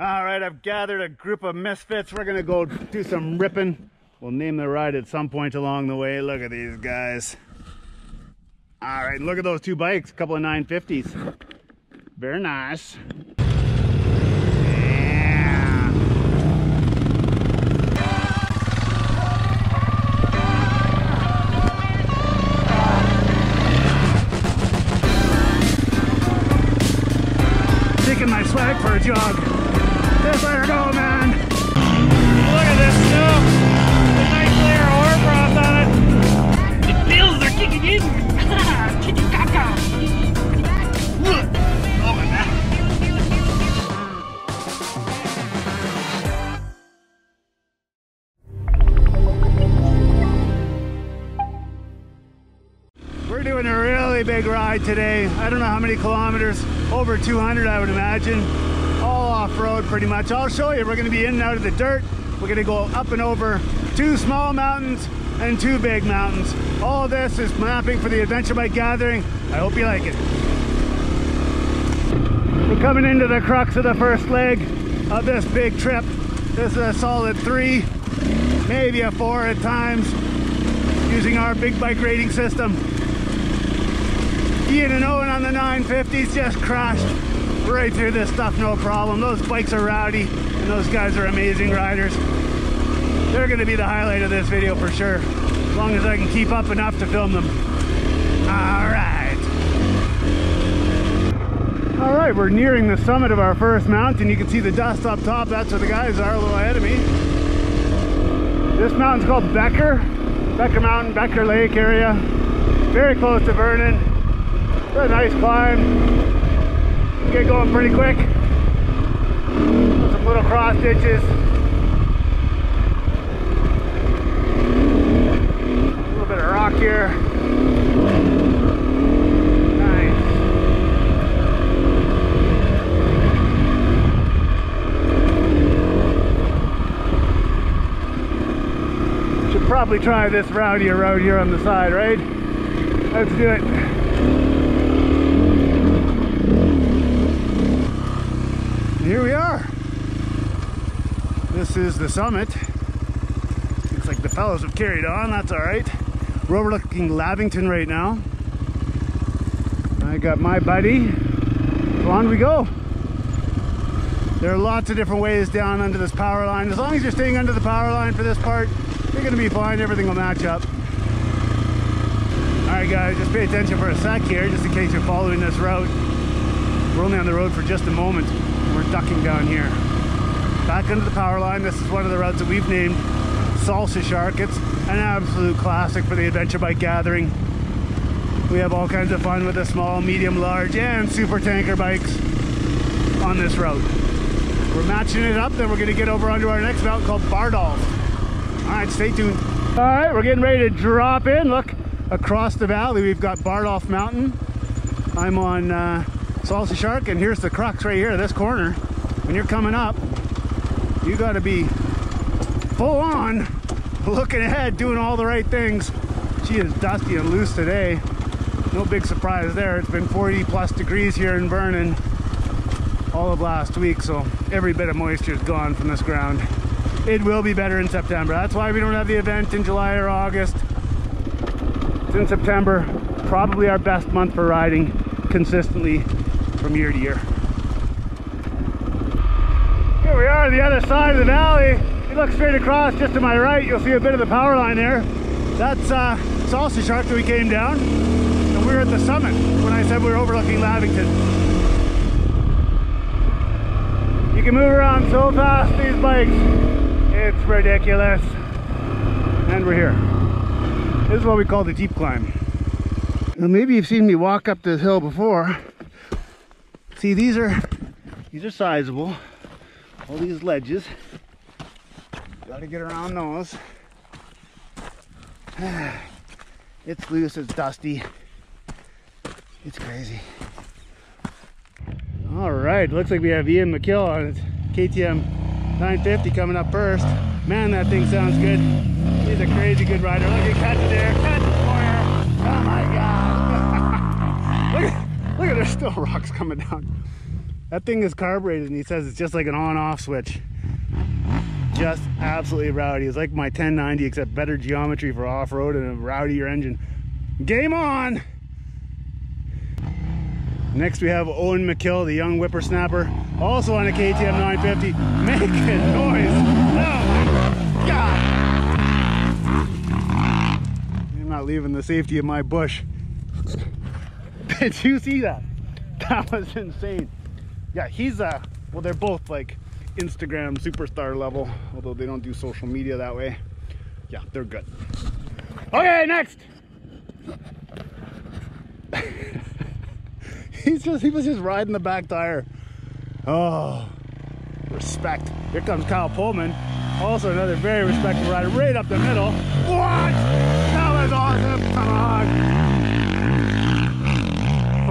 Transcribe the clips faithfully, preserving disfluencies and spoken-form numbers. All right, I've gathered a group of misfits. We're gonna go do some ripping. We'll name the ride at some point along the way. Look at these guys. All right, look at those two bikes, a couple of nine fifties. Very nice. Yeah. Taking my swag for a jog. That's where you're going, man. Look at this snow. A nice layer of hoar frost on it. The bills are kicking in. Kicking caca. Oh my God. We're doing a really big ride today. I don't know how many kilometers. Over two hundred, I would imagine. All off-road pretty much. I'll show you. We're going to be in and out of the dirt. We're going to go up and over two small mountains and two big mountains. All this is mapping for the Adventure Bike Gathering. I hope you like it. We're coming into the crux of the first leg of this big trip. This is a solid three, maybe a four at times, using our big bike rating system. Ian and Owen on the nine fifties just crashed right through this stuff, no problem. Those bikes are rowdy, and those guys are amazing riders. They're gonna be the highlight of this video for sure, as long as I can keep up enough to film them. All right. All right, we're nearing the summit of our first mountain. You can see the dust up top. That's where the guys are, a little ahead of me. This mountain's called Becker, Becker Mountain, Becker Lake area. Very close to Vernon. It's a nice climb. Get going pretty quick. Some little cross ditches. A little bit of rock here. Nice. Should probably try this rowdier road here on the side, right? Let's do it. Here we are. This is the summit. Looks like the fellows have carried on. That's all right. We're overlooking Lavington right now. I got my buddy. So on we go. There are lots of different ways down under this power line. As long as you're staying under the power line for this part, you're going to be fine. Everything will match up. All right, guys, just pay attention for a sec here, just in case you're following this route. We're only on the road for just a moment. We're ducking down here. Back under the power line. This is one of the routes that we've named Salsa Shark. It's an absolute classic for the Adventure Bike Gathering. We have all kinds of fun with the small, medium, large, and super tanker bikes on this road. We're matching it up, then we're gonna get over onto our next mountain called Bardolph. All right, stay tuned. All right, we're getting ready to drop in. Look, across the valley, we've got Bardolph Mountain. I'm on uh, Salsa Shark, and here's the crux right here, this corner. When you're coming up, you gotta be full on, looking ahead, doing all the right things. She is dusty and loose today. No big surprise there. It's been forty plus degrees here in Vernon all of last week, so every bit of moisture is gone from this ground. It will be better in September. That's why we don't have the event in July or August. It's in September, probably our best month for riding consistently from year to year. Here we are on the other side of the valley. If you look straight across just to my right, you'll see a bit of the power line there. That's uh, Salsa Shark that we came down. And we were at the summit when I said we were overlooking Lavington. You can move around so fast, these bikes. It's ridiculous. And we're here. This is what we call the Jeep climb. Now maybe you've seen me walk up this hill before. See, these are these are sizable. All these ledges. Gotta get around those. It's loose, it's dusty. It's crazy. Alright, looks like we have Ian McKill on his K T M nine fifty coming up first. Man, that thing sounds good. He's a crazy good rider. Look at Katja there. Katja's warrior. Oh my god. Look at, look at, there's still rocks coming down. That thing is carbureted, and he says it's just like an on-off switch. Just absolutely rowdy. It's like my ten ninety, except better geometry for off-road and a rowdier engine. Game on! Next we have Owen McKill, the young whippersnapper, also on a K T M nine fifty, making noise. Oh, God. I'm not leaving the safety of my bush. Did you see that? That was insane. Yeah, he's uh well, they're both like Instagram superstar level, although they don't do social media that way. Yeah, they're good. Okay, next. He's just, he was just riding the back tire. Oh, respect. Here comes Kyle Pullman, also another very respectable rider, right up the middle. What? That was awesome. Come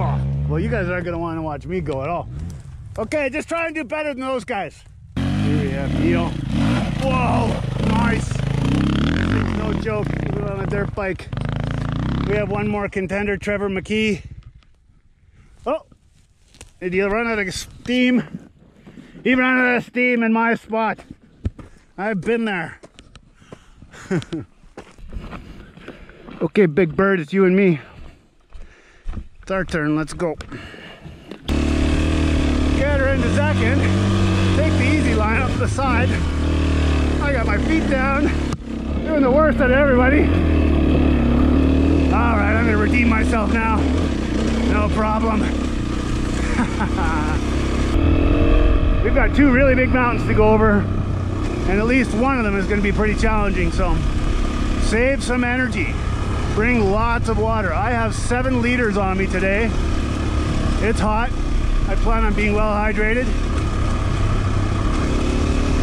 on. Oh, well, you guys aren't going to want to watch me go at all. Okay, just try and do better than those guys. Here we have Neil. Whoa, nice. No joke, even on a dirt bike. We have one more contender, Trevor McKee. Oh, did you run out of steam? He ran out of steam in my spot. I've been there. Okay, big bird, it's you and me. It's our turn, let's go. Get her into second. Take the easy line up the side. I got my feet down. Doing the worst out of everybody. All right, I'm gonna redeem myself now. No problem. We've got two really big mountains to go over, and at least one of them is going to be pretty challenging, so save some energy. Bring lots of water. I have seven liters on me today. It's hot. I plan on being well hydrated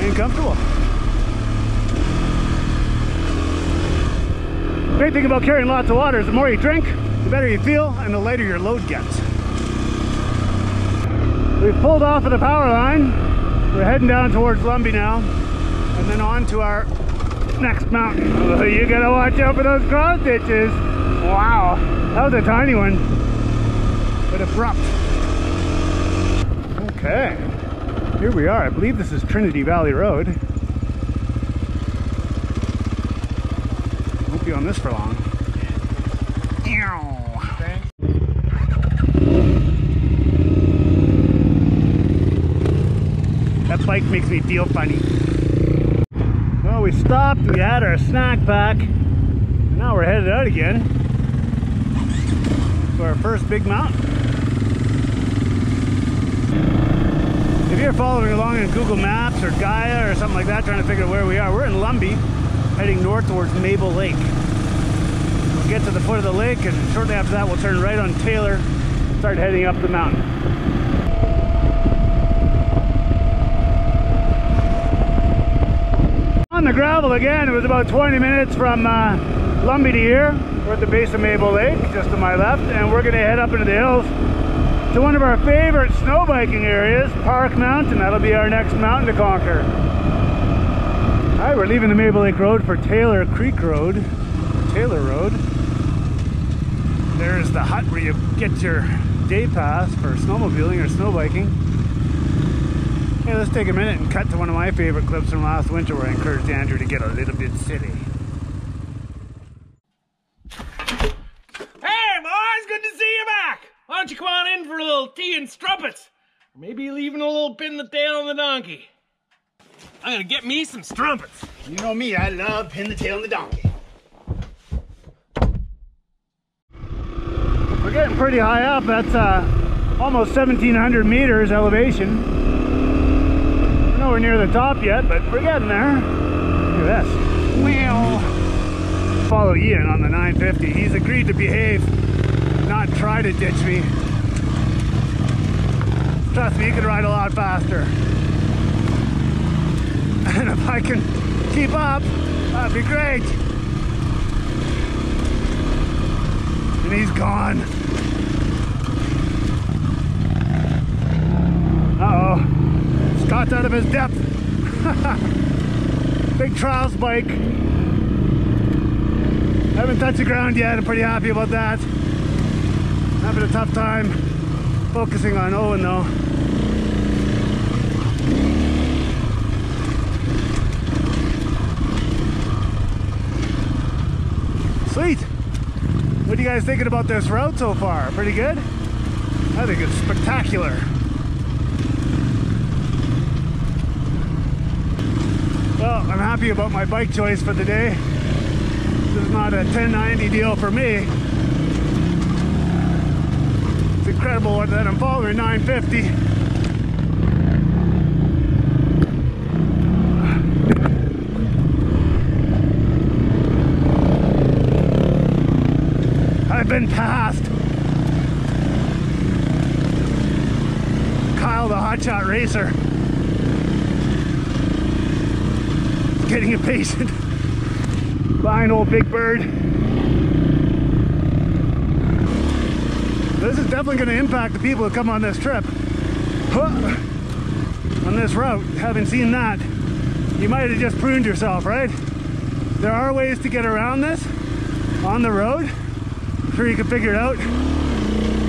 and comfortable. The great thing about carrying lots of water is the more you drink, the better you feel, and the lighter your load gets. We've pulled off of the power line. We're heading down towards Lumby now, and then on to our next mountain. Oh, you gotta watch out for those cross ditches. Wow, that was a tiny one, but abrupt. Okay, here we are. I believe this is Trinity Valley Road. Won't be on this for long. Okay. That bike makes me feel funny. Well, we stopped, we had our snack pack, and now we're headed out again to our first big mountain. If you're following along in Google Maps or Gaia or something like that, trying to figure out where we are, we're in Lumby, heading north towards Mabel Lake. Get to the foot of the lake, and shortly after that we'll turn right on Taylor and start heading up the mountain. On the gravel again. It was about twenty minutes from uh, Lumby to here. We're at the base of Mabel Lake, just to my left, and we're going to head up into the hills to one of our favorite snow biking areas, Park Mountain. That'll be our next mountain to conquer. Alright, we're leaving the Mabel Lake Road for Taylor Creek Road. Taylor Road. There's the hut where you get your day pass for snowmobiling or snow biking. Hey, let's take a minute and cut to one of my favorite clips from last winter where I encouraged Andrew to get a little bit silly. Hey, boys! Good to see you back! Why don't you come on in for a little tea and strumpets? Or maybe leaving a little pin in the tail on the donkey. I'm gonna get me some strumpets. You know me, I love pin the tail on the donkey. We're getting pretty high up. That's uh, almost seventeen hundred meters elevation. We're nowhere near the top yet, but we're getting there. Look at this. Well, follow Ian on the nine fifty. He's agreed to behave, not try to ditch me. Trust me, he could ride a lot faster. And if I can keep up, that'd be great. And he's gone. Uh-oh. Scott's out of his depth. Big trials bike. Haven't touched the ground yet. I'm pretty happy about that. Having a tough time focusing on Owen though. guys thinking about this road so far? Pretty good? I think it's spectacular. Well, I'm happy about my bike choice for the day. This is not a ten ninety deal for me. It's incredible that I'm following nine fifty. Been passed. Kyle the hotshot racer. He's getting impatient. Fine old big bird. This is definitely going to impact the people who come on this trip. Huh. On this route, haven't seen that. You might have just pruned yourself, right? There are ways to get around this on the road. Sure you can figure it out,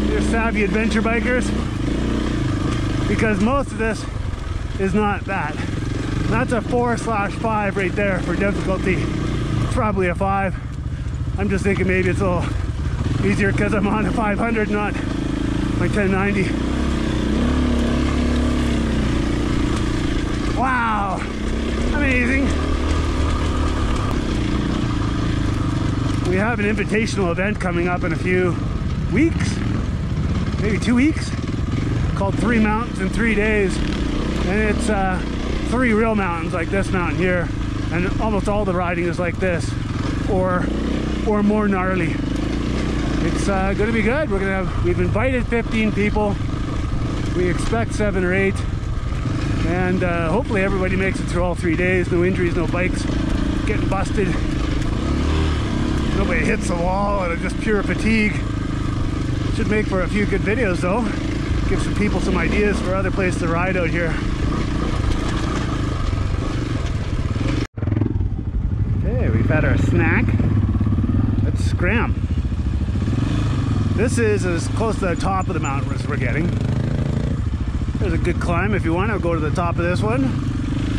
you're savvy adventure bikers, because most of this is not that. And that's a four slash five right there for difficulty. It's probably a five. I'm just thinking maybe it's a little easier because I'm on a five hundred, not my ten ninety. Wow, amazing. We have an invitational event coming up in a few weeks, maybe two weeks, called Three Mountains in Three Days. And it's uh, three real mountains like this mountain here. And almost all the riding is like this or or more gnarly. It's uh, gonna be good. We're gonna have, we've invited fifteen people. We expect seven or eight. And uh, hopefully everybody makes it through all three days. No injuries, no bikes getting busted. Nobody hits the wall out of just pure fatigue. Should make for a few good videos though. Give some people some ideas for other places to ride out here. Okay, we've had our snack. Let's scram. This is as close to the top of the mountain as we're getting. There's a good climb if you want to go to the top of this one.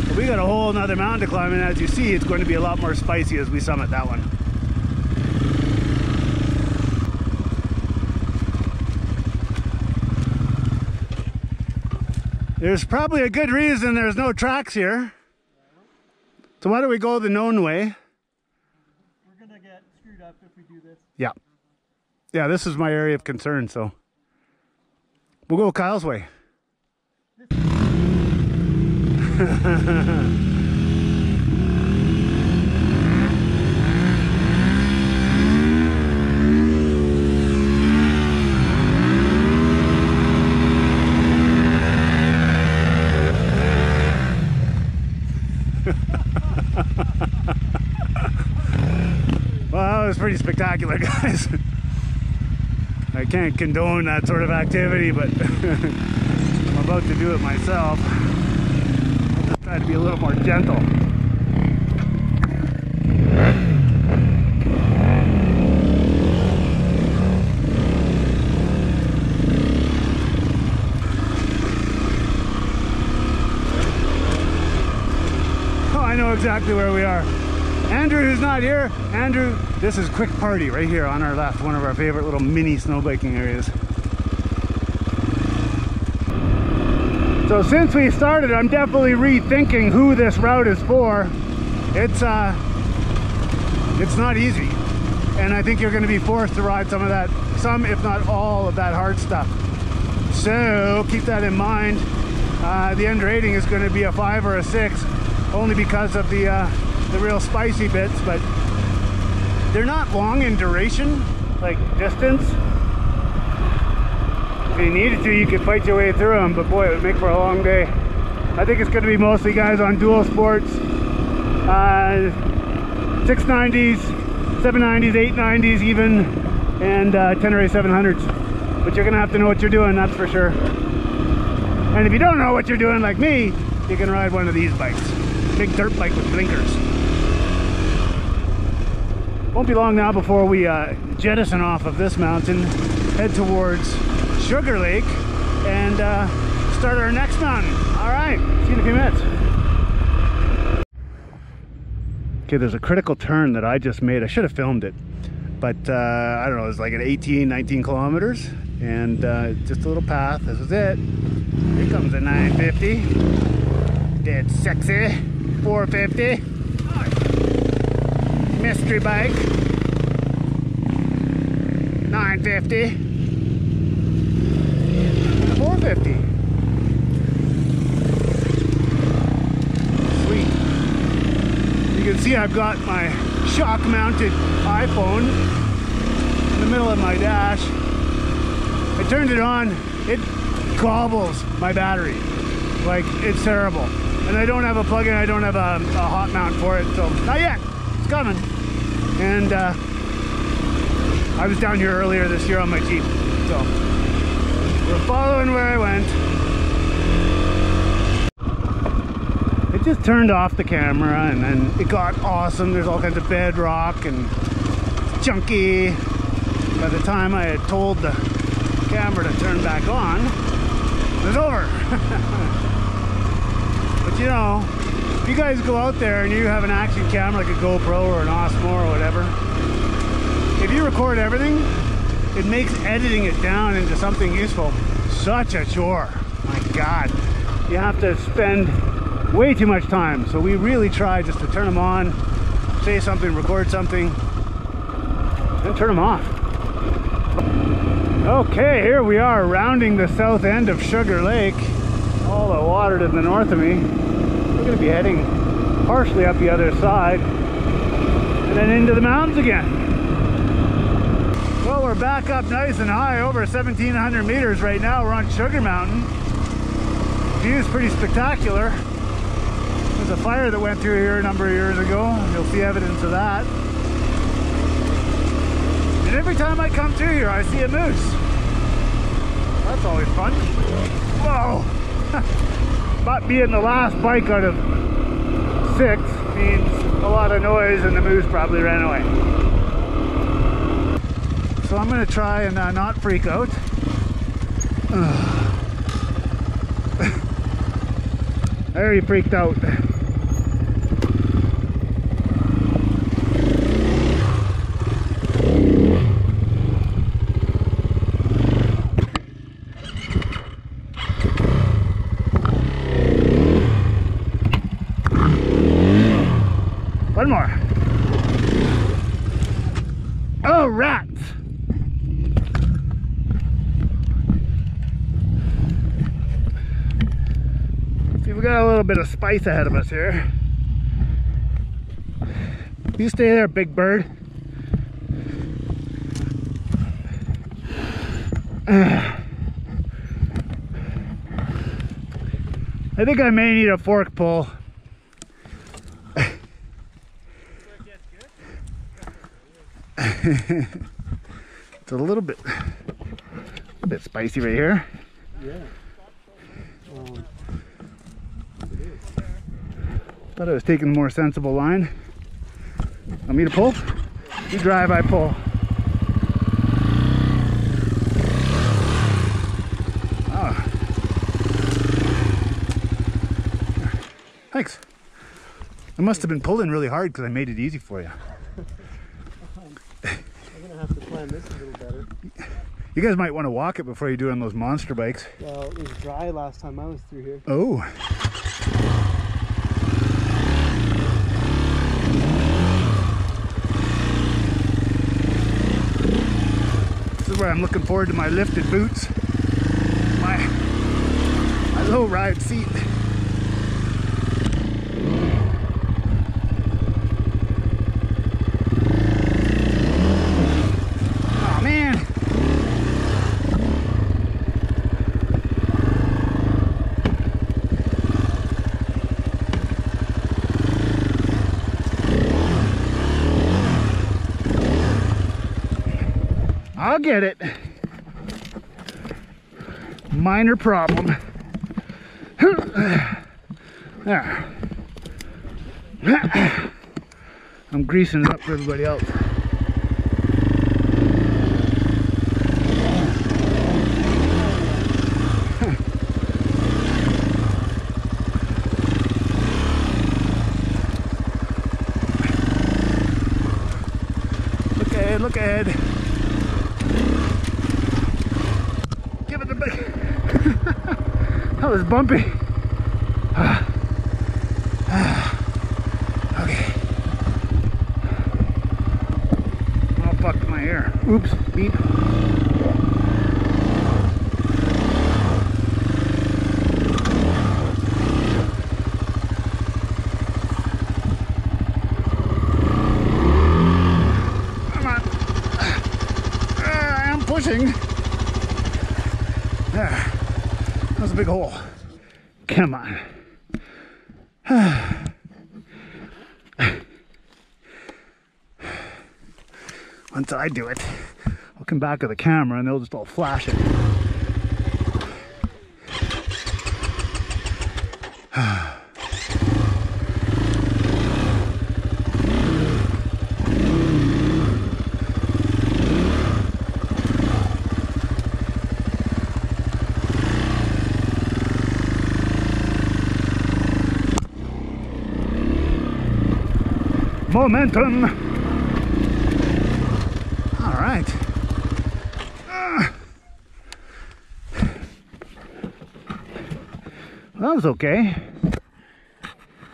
But we got a whole nother mountain to climb, and as you see, it's going to be a lot more spicy as we summit that one. There's probably a good reason there's no tracks here. So why don't we go the known way? We're gonna get screwed up if we do this. Yeah. Yeah, this is my area of concern, so we'll go Kyle's way. Well, that was pretty spectacular, guys. I can't condone that sort of activity, but I'm about to do it myself. I'll just try to be a little more gentle. Exactly where we are. Andrew, who's not here, Andrew, this is Quick Party right here on our left, one of our favorite little mini snow biking areas. So since we started, I'm definitely rethinking who this route is for. It's uh, it's not easy, and I think you're going to be forced to ride some of that, some if not all of that hard stuff. So keep that in mind. Uh, the end rating is going to be a five or a six. Only because of the uh, the real spicy bits, but they're not long in duration, like distance. If you needed to, you could fight your way through them, but boy, it would make for a long day. I think it's going to be mostly guys on dual sports, uh, six ninety s, seven ninety s, eight ninety s even, and uh, ten or seven hundreds. But you're going to have to know what you're doing, that's for sure. And if you don't know what you're doing, like me, you can ride one of these bikes. Big dirt bike with blinkers. Won't be long now before we uh, jettison off of this mountain, head towards Sugar Lake, and uh, start our next mountain. All right, see you in a few minutes. Okay, there's a critical turn that I just made. I should have filmed it. But uh, I don't know, it was like an eighteen, nineteen kilometers, and uh, just a little path. This was it. Here comes a nine fifty. Dead sexy. four fifty. Mystery bike. nine fifty. four fifty. Sweet. You can see I've got my shock mounted iPhone in the middle of my dash. I turned it on, it gobbles my battery. Like, it's terrible. And I don't have a plug-in, I don't have a, a hot mount for it, so not yet, it's coming. And uh, I was down here earlier this year on my Jeep, so we're following where I went. It just turned off the camera and then it got awesome. There's all kinds of bedrock and chunky. By the time I had told the camera to turn back on, it was over. But you know, if you guys go out there and you have an action camera like a GoPro or an Osmo or whatever, if you record everything, it makes editing it down into something useful such a chore. My God, you have to spend way too much time. So we really try just to turn them on, say something, record something, and turn them off. Okay, here we are rounding the south end of Sugar Lake. All the water to the north of me. We're going to be heading partially up the other side and then into the mountains again. Well, we're back up nice and high, over seventeen hundred meters right now. We're on Sugar Mountain. The view is pretty spectacular. There's a fire that went through here a number of years ago. You'll see evidence of that. And every time I come through here, I see a moose. That's always fun. Whoa! But being the last bike out of six means a lot of noise, and the moose probably ran away. So I'm going to try and uh, not freak out. I already freaked out. One more. Oh, rats! Got a little bit of spice ahead of us here. You stay there, big bird. I think I may need a fork pull. It's a little bit, a bit spicy right here. Yeah. Um, Thought I was taking a more sensible line. Want me to pull? You drive, I pull. Oh. Thanks. I must have been pulling really hard because I made it easy for you. I'm gonna have to plan this a little better. You guys might want to walk it before you do it on those monster bikes. Well, it was dry last time I was through here. Oh. Where I'm looking forward to my lifted boots, my, my low ride seat. Oh man! I'll get it. Minor problem. There. I'm greasing it up for everybody else. look ahead. Give it the big. That was bumpy. Okay. Oh, fuck my ear. Oops. Beep. There, that's a big hole. Come on. Once I do it, I'll come back with the camera and they'll just all flash it. Momentum. All right. Uh, well, that was okay.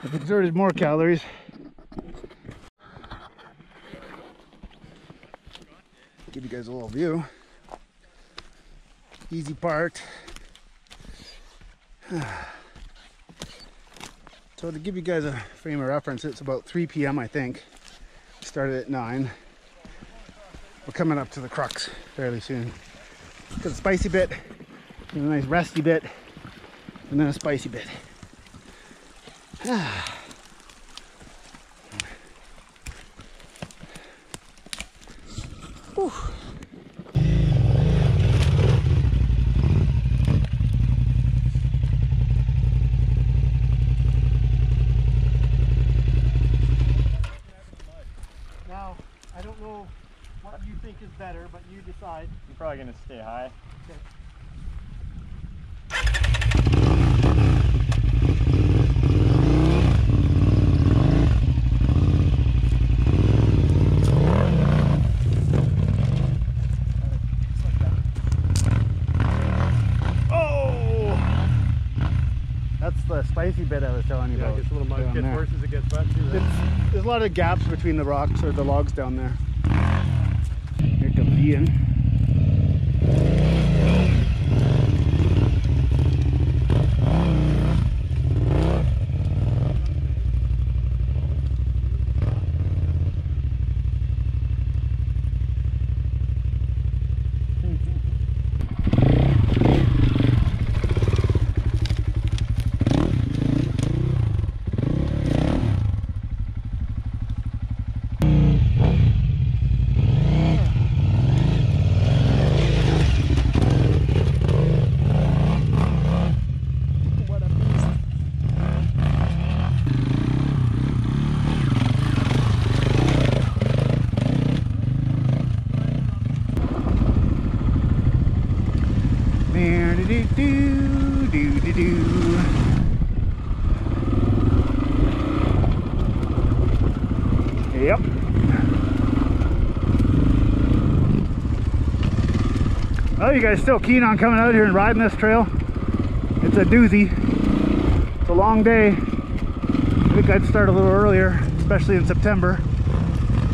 I've exerted more calories. Give you guys a little view. Easy part. So to give you guys a frame of reference, it's about three P M I think. Started at nine. We're coming up to the crux fairly soon. Got a spicy bit, a nice rusty bit, and then a spicy bit. Ah. Whew. Better, but you decide. You're probably going to stay high. Okay. Oh! That's the spicy bit I was telling you yeah, about. Yeah, it gets a little mud. It gets worse as it gets wet too, right? It's, there's a lot of gaps between the rocks or the logs down there. Ian. You guys still keen on coming out here and riding this trail? It's a doozy. It's a long day. I think I'd start a little earlier, especially in September.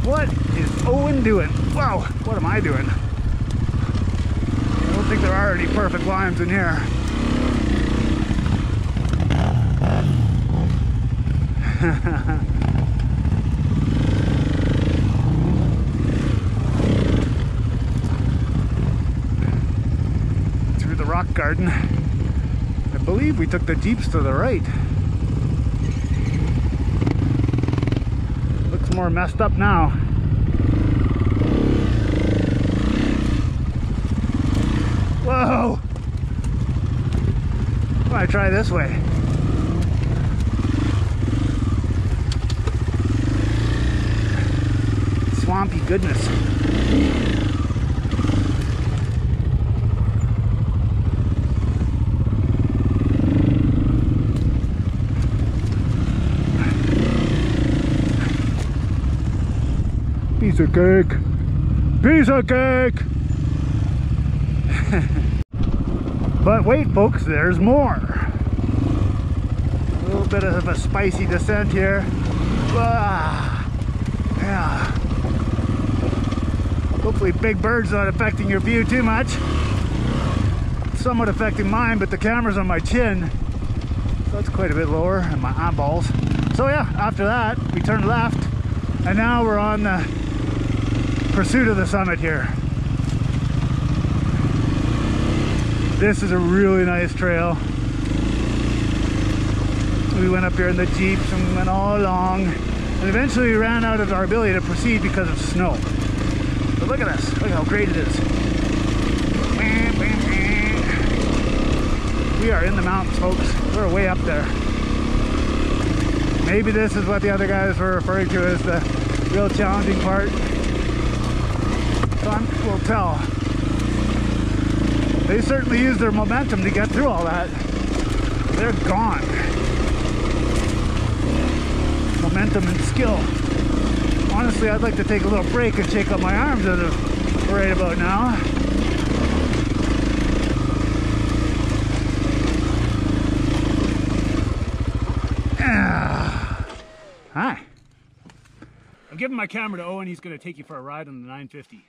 What is Owen doing? Wow, what am I doing? I don't think there are any perfect lines in here. Rock garden. I believe we took the jeeps to the right. Looks more messed up now. Whoa! Why don't I try this way? Swampy goodness. Piece of cake. piece of cake. But wait, folks, there's more. A little bit of a spicy descent here. Ah, yeah. Hopefully big bird's not affecting your view too much. It's somewhat affecting mine, but the camera's on my chin. So that's quite a bit lower, and my eyeballs. So yeah, after that, we turned left, and now we're on the pursuit of the summit here. This is a really nice trail. We went up here in the Jeeps and we went all along. And eventually we ran out of our ability to proceed because of snow. But look at this, look how great it is. We are in the mountains, folks. We're way up there. Maybe this is what the other guys were referring to as the real challenging part. Time will tell. They certainly used their momentum to get through all that. They're gone. Momentum and skill. Honestly, I'd like to take a little break and shake up my arms as of right about now. Hi. I'm giving my camera to Owen. He's going to take you for a ride on the nine fifty.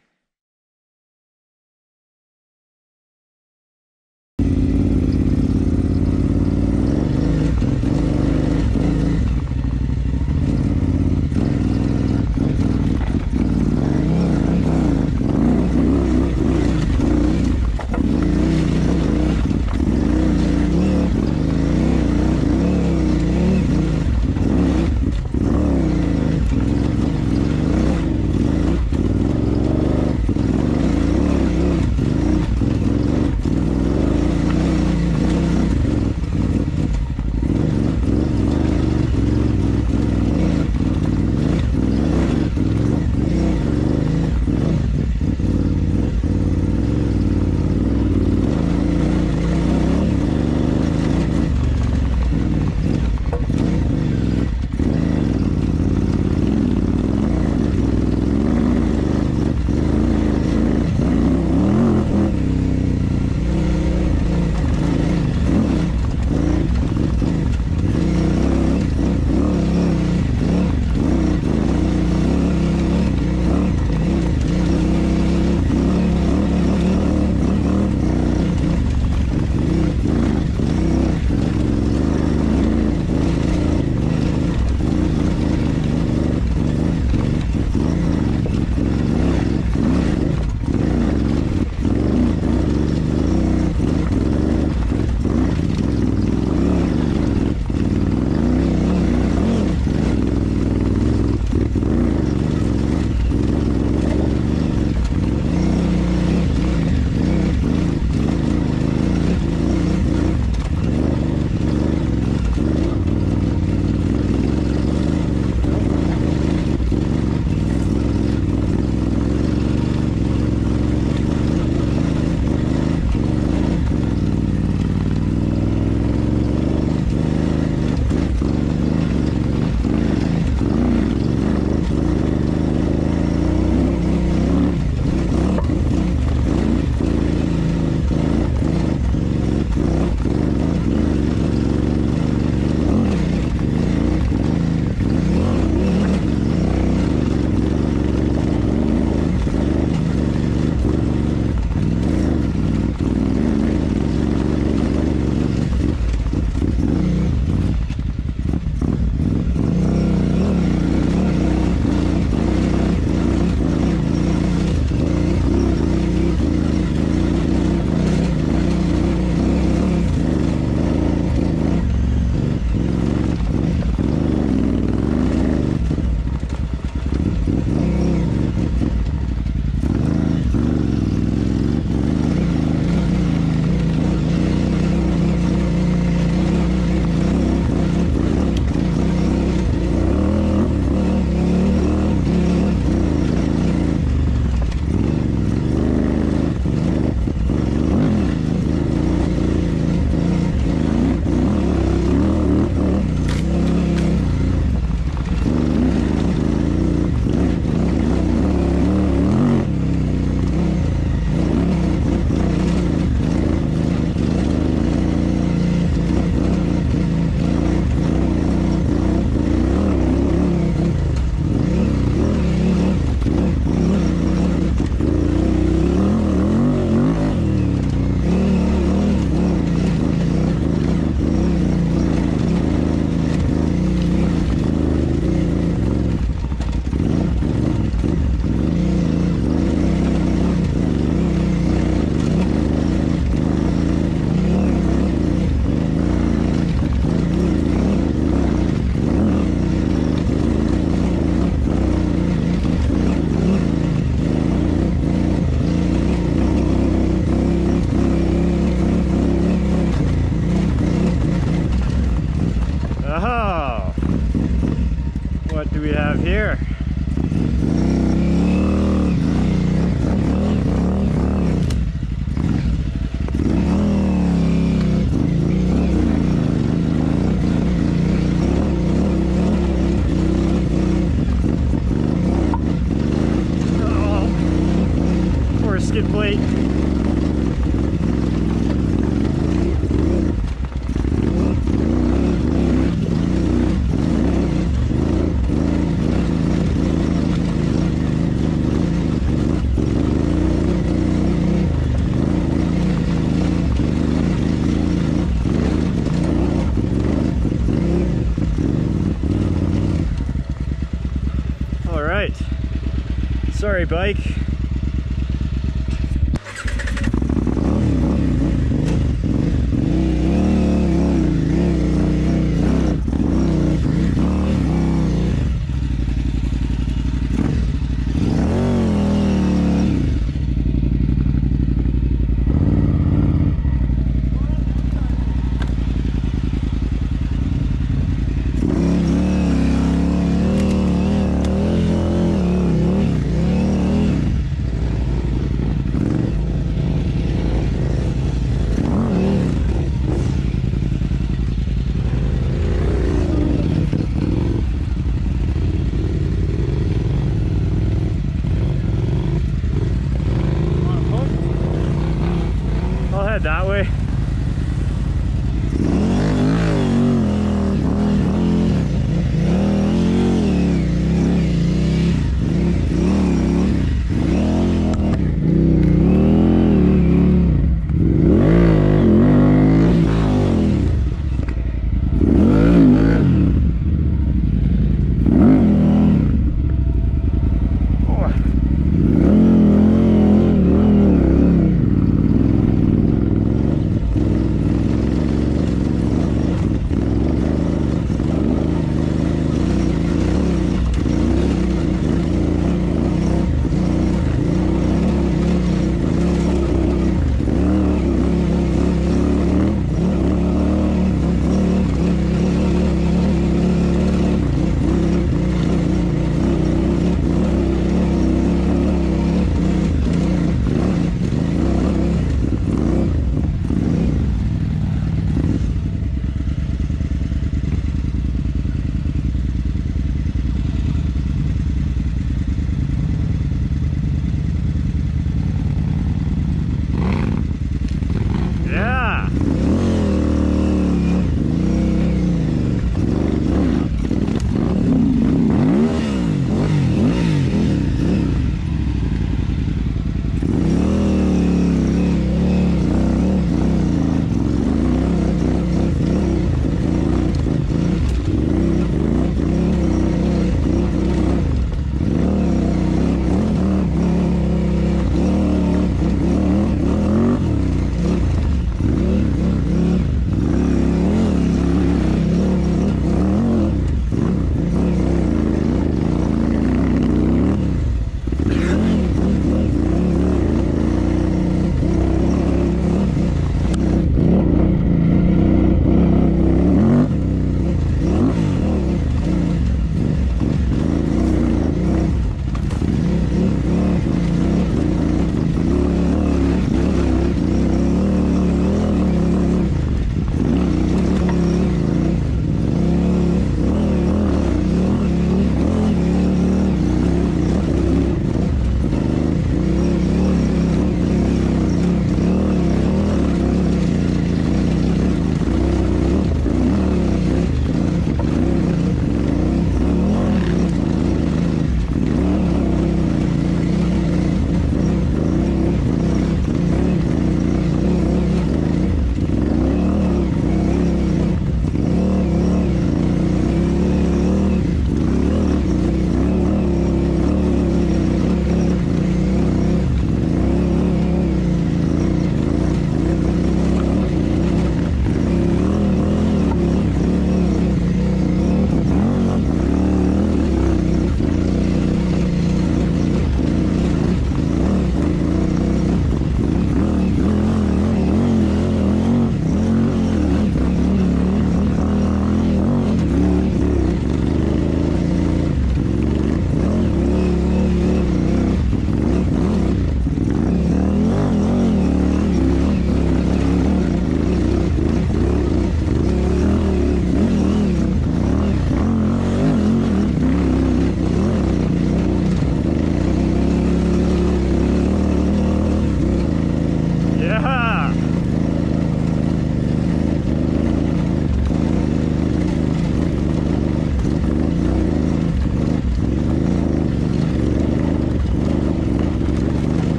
what do we have here? Sorry, bike. That way.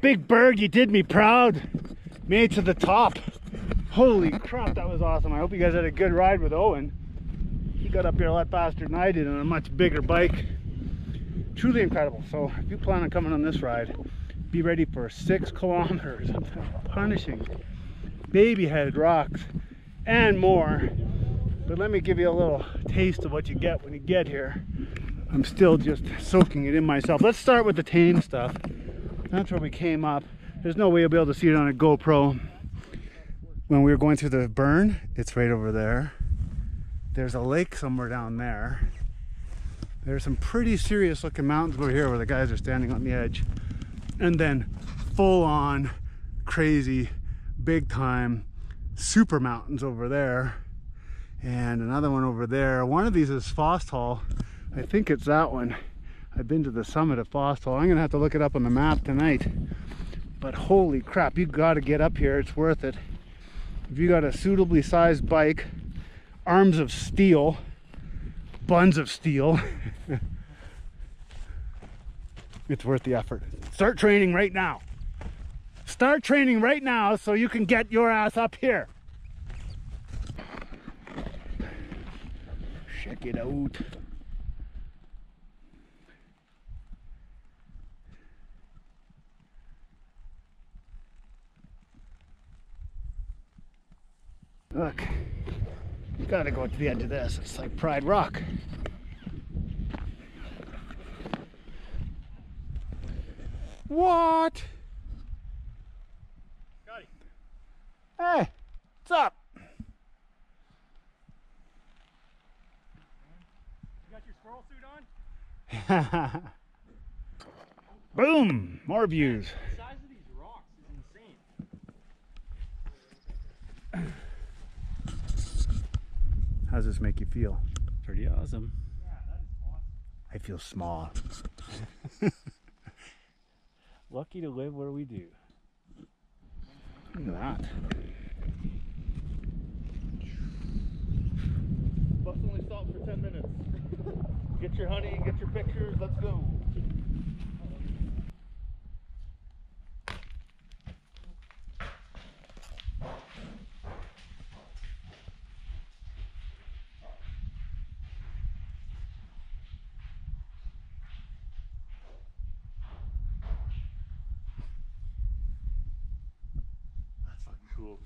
big bird, you did me proud. Made it to the top. Holy crap, that was awesome. I hope you guys had a good ride with Owen. He got up here a lot faster than I did on a much bigger bike. Truly incredible. So if you plan on coming on this ride, be ready for six kilometers of punishing baby-headed rocks and more. But let me give you a little taste of what you get when you get here. I'm still just soaking it in myself. Let's start with the tame stuff. That's where we came up. There's no way you'll be able to see it on a GoPro. When we were going through the burn, it's right over there. There's a lake somewhere down there. There's some pretty serious looking mountains over here where the guys are standing on the edge. And then full on, crazy, big time, super mountains over there. And another one over there. One of these is Fosthall. I think it's that one. I've been to the summit of Fosthall. I'm gonna have to look it up on the map tonight. But holy crap, you gotta get up here, it's worth it. If you got a suitably sized bike, arms of steel, buns of steel, it's worth the effort. Start training right now. Start training right now so you can get your ass up here. Check it out. Look, you gotta go to the edge of this. It's like Pride Rock. What? Got it. Hey, what's up? Boom! More views. The size of these rocks is insane. How does this make you feel? Pretty awesome. Yeah, that is awesome. I feel small. Lucky to live where we do. Look at that. Bus only stopped for ten minutes. Get your honey, get your pictures, let's go. That's fucking cool.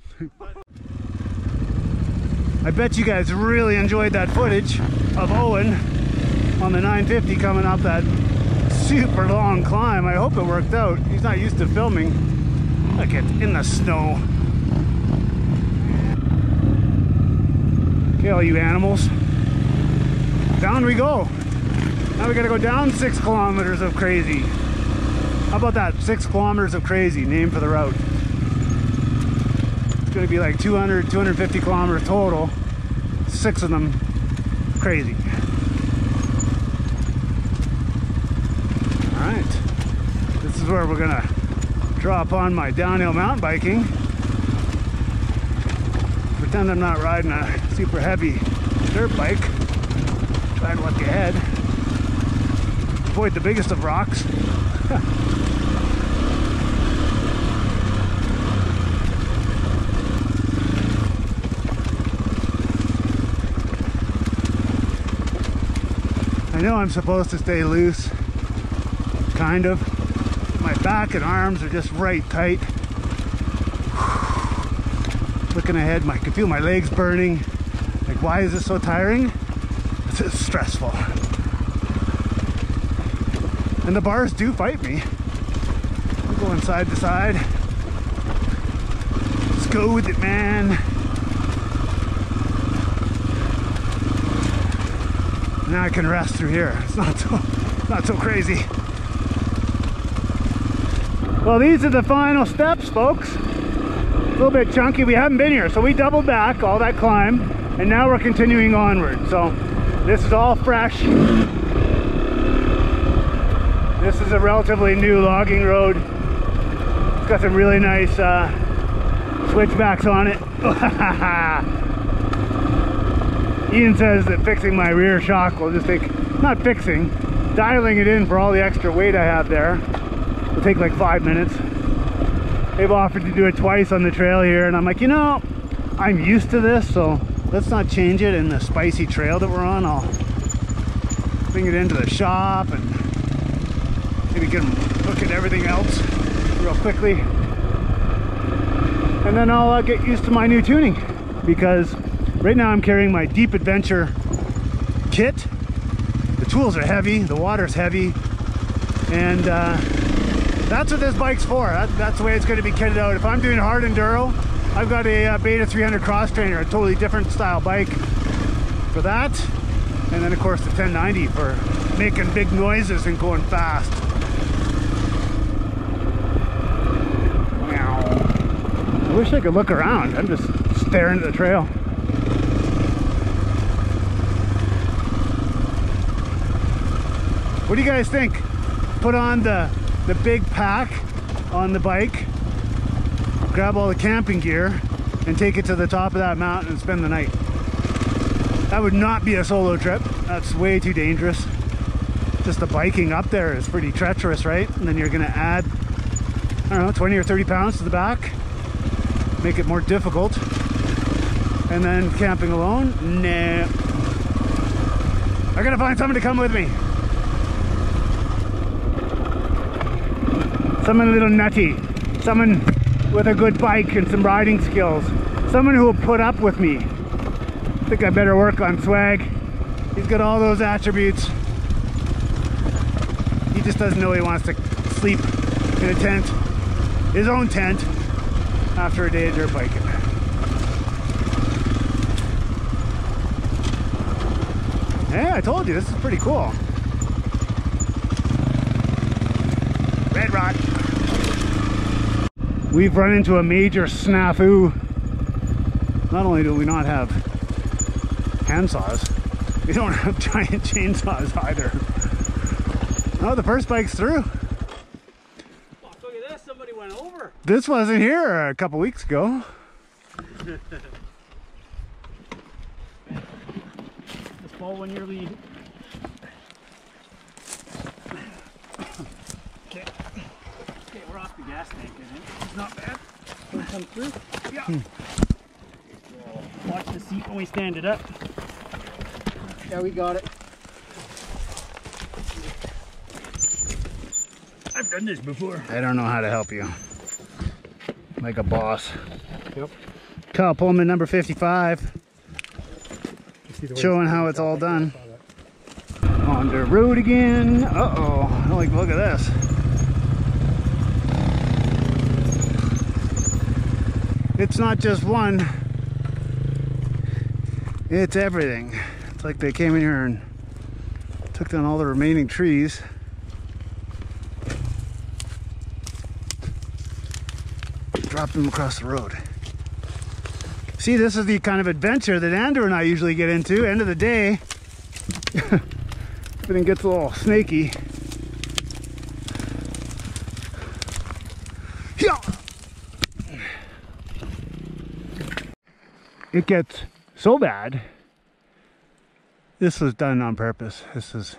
I bet you guys really enjoyed that footage of Owen on the nine fifty coming up that super long climb. I hope it worked out. He's not used to filming. Look, it's in the snow. Okay, all you animals. Down we go. Now we gotta go down six kilometers of crazy. How about that? Six kilometers of crazy, name for the route. It's gonna be like two hundred, two hundred fifty kilometers total. Six of them crazy. This is where we're gonna drop on my downhill mountain biking. Pretend I'm not riding a super heavy dirt bike. Try to look ahead. Avoid the biggest of rocks. I know I'm supposed to stay loose, kind of. My back and arms are just right tight. Looking ahead, I can feel my legs burning. Like, why is this so tiring? It's just stressful. And the bars do fight me. I'm going side to side. Let's go with it, man. Now I can rest through here. It's not so, not so crazy. Well, these are the final steps, folks. A little bit chunky. We haven't been here, so we doubled back all that climb, and now we're continuing onward. So this is all fresh. This is a relatively new logging road. It's got some really nice uh, switchbacks on it. Ian says that fixing my rear shock will just take, not fixing, dialing it in for all the extra weight I have there. It'll take like five minutes. they've offered to do it twice on the trail here, and I'm like, you know, I'm used to this, so let's not change it. In the spicy trail that we're on, I'll bring it into the shop and maybe get them look at everything else real quickly, and then I'll uh, get used to my new tuning, because right now I'm carrying my Deep Adventure kit. The tools are heavy, the water's heavy, and uh, that's what this bike's for. That, that's the way it's going to be kitted out. If I'm doing hard enduro, I've got a uh, Beta three hundred cross trainer, a totally different style bike for that, and then of course the ten ninety for making big noises and going fast. I wish I could look around. I'm just staring at the trail. What do you guys think? Put on the, the big pack on the bike, grab all the camping gear, and take it to the top of that mountain and spend the night. That would not be a solo trip. That's way too dangerous. Just the biking up there is pretty treacherous, right? And then you're gonna add, I don't know, twenty or thirty pounds to the back, make it more difficult. And then camping alone? Nah. I gotta find someone to come with me. Someone a little nutty, someone with a good bike and some riding skills, someone who will put up with me. I think I better work on Swag. He's got all those attributes. He just doesn't know he wants to sleep in a tent, his own tent, after a day of dirt biking. Yeah, I told you, this is pretty cool. Red Rock. We've run into a major snafu. Not only do we not have hand saws, we don't have giant chainsaws either. Oh, the first bike's through. Oh, look at this, somebody went over. This wasn't here a couple weeks ago. Just follow in your lead. Okay. Okay, we're off the gas tank, isn't it? It's not bad. Don't come through. Yeah. Hmm. Watch the seat when we stand it up. Yeah, we got it. I've done this before. I don't know how to help you. Like a boss. Yep. Kyle Pullman, number fifty-five. Showing how it's all done. On the road again. Uh-oh. I don't like the look of this. It's not just one, it's everything. It's like they came in here and took down all the remaining trees. Dropped them across the road. See, this is the kind of adventure that Andrew and I usually get into. End of the day, everything gets a little snaky. It gets so bad. This was done on purpose. This is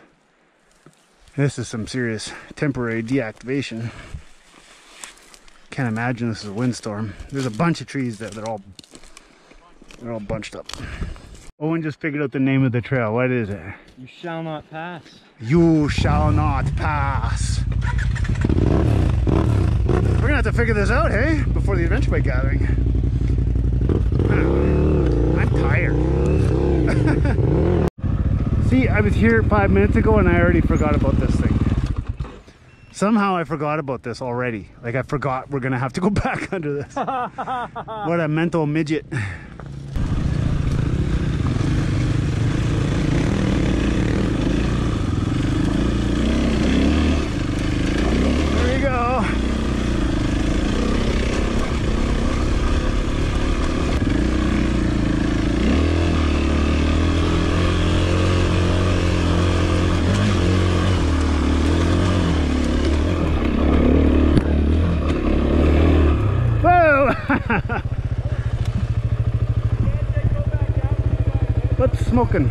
this is some serious temporary deactivation. Can't imagine this is a windstorm. There's a bunch of trees that they're all they're all bunched up. Owen just figured out the name of the trail. What is it? You shall not pass. You shall not pass. We're gonna have to figure this out, hey, before the Adventure Bike Gathering. I'm tired. See, I was here five minutes ago and I already forgot about this thing. Somehow I forgot about this already. Like, I forgot we're gonna have to go back under this. What a mental midget. What's smoking?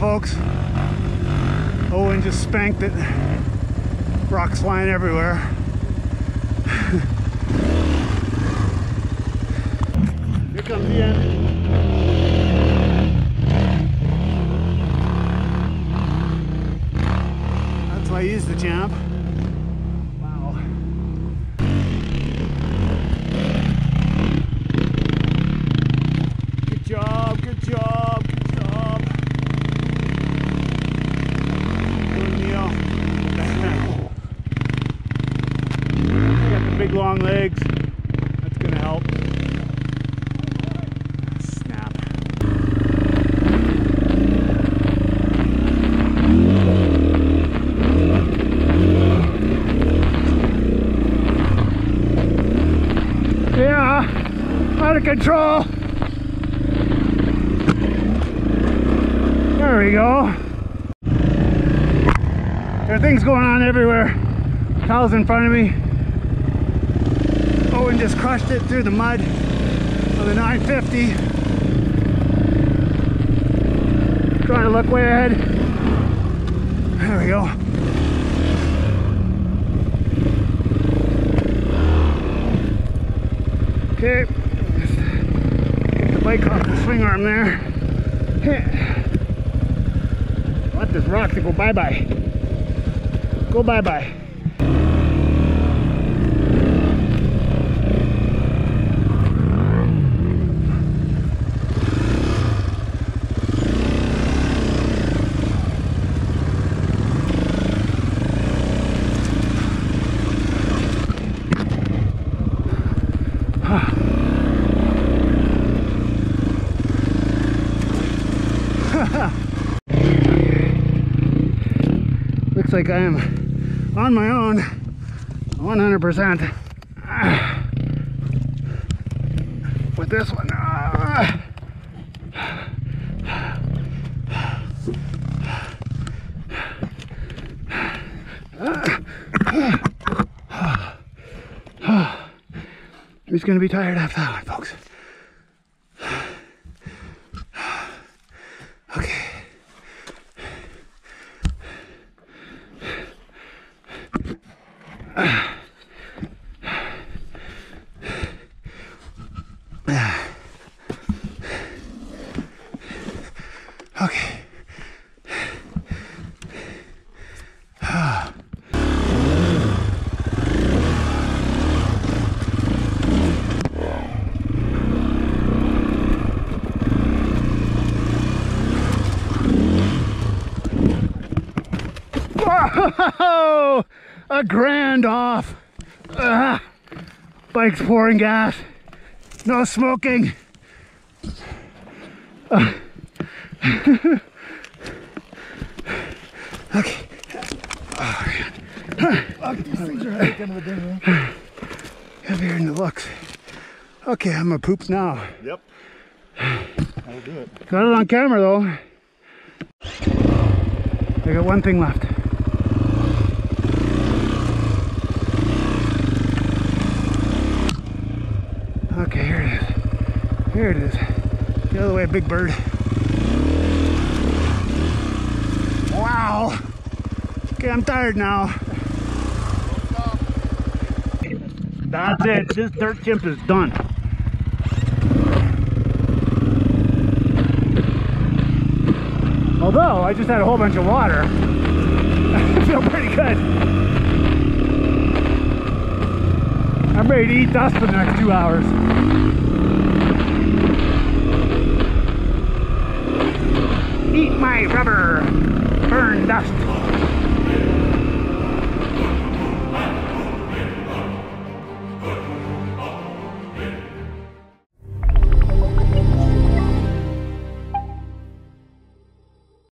folks. Owen just spanked it. Rocks flying everywhere. Here comes Ian. I use the jump. Wow. Good job, good job, good job. Good, Neil. You got the big long legs. That's gonna help. Control. There we go. There are things going on everywhere. Kyle's in front of me. Owen just crushed it through the mud of the nine fifty. Trying to look way ahead. There we go. Okay. Bike off the swing arm there. Yeah. Want this rock to go bye bye. Go bye bye. Like I am on my own, one hundred percent ah. with this one. Ah. Ah. Ah. I'm just gonna be tired after that one, folks. A grand off. Ugh. Bike's pouring gas. No smoking. Uh. Okay. Oh, man. These things are heavy at the end of the day, man. Heavier than it looks. Okay, I'm gonna poop now. Yep. That'll do it. Got it on camera though. I got one thing left. Okay, here it is. Here it is. The other way, big bird. Wow. Okay, I'm tired now. That's it. This dirt chimp is done. Although, I just had a whole bunch of water. I feel pretty good. I'm ready to eat dust for the next two hours. Eat my rubber, burn dust.